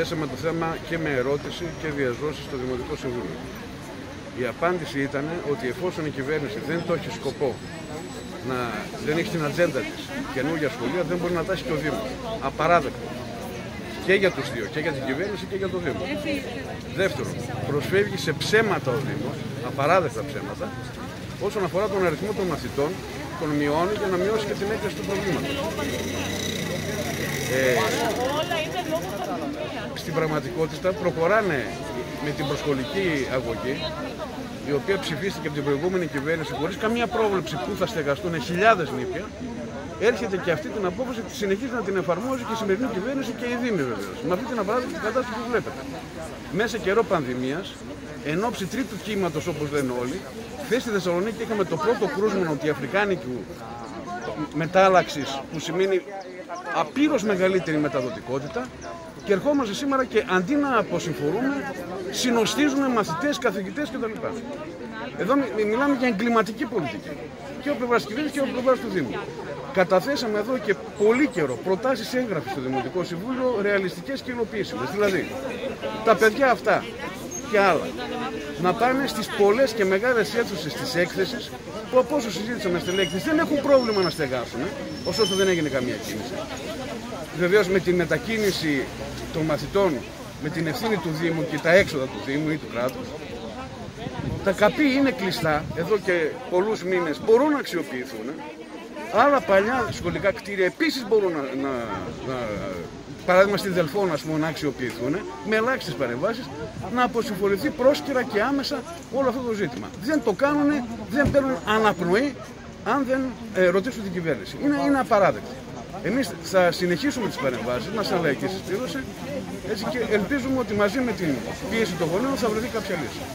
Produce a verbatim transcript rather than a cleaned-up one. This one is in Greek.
θέσαμε το θέμα και με ερώτηση και διαζώσει στο Δημοτικό Συμβούλιο. Η απάντηση ήταν ότι εφόσον η κυβέρνηση δεν το έχει σκοπό, να, δεν έχει την ατζέντα της καινούργια σχολεία, δεν μπορεί να τάσει το Δήμο. Απαράδεκτο. Και για τους δύο, και για την κυβέρνηση και για το Δήμο. Δεύτερον, προσφεύγει σε ψέματα ο Δήμος, απαράδεκτα ψέματα, όσον αφορά τον αριθμό των μαθητών, τον μειώνει για να μειώσει και την έκταση του προβλήματος. Ε, στην πραγματικότητα προχωράνε με την προσχολική αγωγή, η οποία ψηφίστηκε από την προηγούμενη κυβέρνηση χωρίς καμία πρόβλεψη που θα στεγαστούν χιλιάδες νήπια. Έρχεται και αυτή την απόφαση που συνεχίζει να την εφαρμόζει και η σημερινή κυβέρνηση και οι Δήμοι βεβαίως. Με αυτή την απαράδεκτη κατάσταση που βλέπετε. Μέσα καιρό πανδημίας, εν ώψη τρίτου κύματος όπως λένε όλοι, χθες στη Θεσσαλονίκη είχαμε το πρώτο κρούσμα του αφρικάνικου μετάλλαξης, που σημαίνει απείρως μεγαλύτερη μεταδοτικότητα. Και ερχόμαστε σήμερα και αντί να αποσυμφορούμε, συνοστίζουμε μαθητές, καθηγητές κτλ. Εδώ μιλάμε για εγκληματική πολιτική. Και ο πλευράς της κυβέρνησης και ο πλευράς του Δήμου. Καταθέσαμε εδώ και πολύ καιρό προτάσεις έγγραφης στο Δημοτικό Συμβούλιο, ρεαλιστικές και υλοποιήσιμες. Δηλαδή, τα παιδιά αυτά και άλλα να πάνε στις πολλές και μεγάλες αίθουσες της έκθεσης, που από όσο συζήτησαμε στην έκθεση δεν έχουν πρόβλημα να στεγάσουν, ωστόσο δεν έγινε καμία κίνηση. Βεβαίως με τη μετακίνηση των μαθητών, με την ευθύνη του Δήμου και τα έξοδα του Δήμου ή του κράτους, τα καπή είναι κλειστά εδώ και πολλούς μήνες, μπορούν να αξιοποιηθούν. Άλλα παλιά σχολικά κτίρια επίσης μπορούν να, να, να παράδειγμα στην Δελφόν, ας πούμε, να αξιοποιηθούν με ελάχιστες παρεμβάσεις, να αποσυμφορηθεί πρόσκαιρα και άμεσα όλο αυτό το ζήτημα. Δεν το κάνουν, δεν παίρνουν αναπνοή αν δεν ε, ρωτήσουν την κυβέρνηση. Είναι, είναι απαράδεκτο. Εμείς θα συνεχίσουμε τις παρεμβάσεις μας, αλλά εκεί συσπήρωσε, έτσι, και ελπίζουμε ότι μαζί με την πίεση των γονέων θα βρεθεί κάποια λύση.